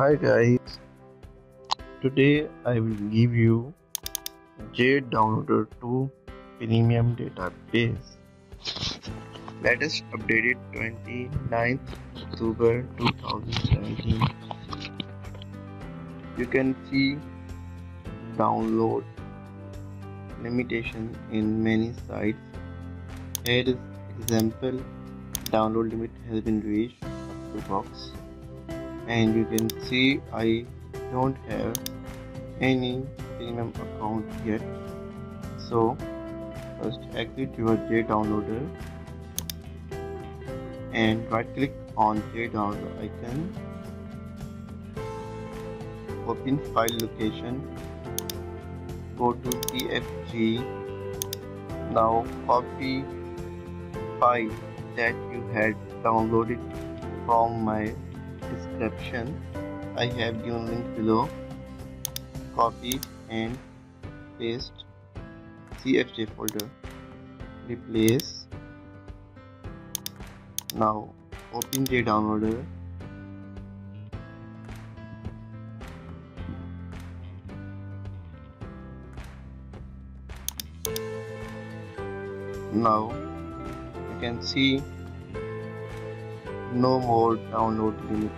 Hi guys, today I will give you JDownloader 2 premium database. Let us update it 29th October 2017. You can see download limitation in many sites. Here is example, download limit has been reached up to box. And you can see I don't have any premium account yet. So first exit your JDownloader and right click on JDownloader icon. Open file location. Go to PFG. Now copy file that you had downloaded from my description. I have given link below. Copy and paste CFG folder. Replace. Now open JDownloader. Now you can see no more download limit,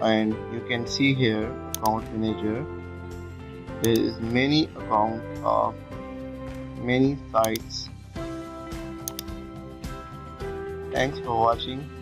and you can see here account manager. There is many accounts of many sites. Thanks for watching.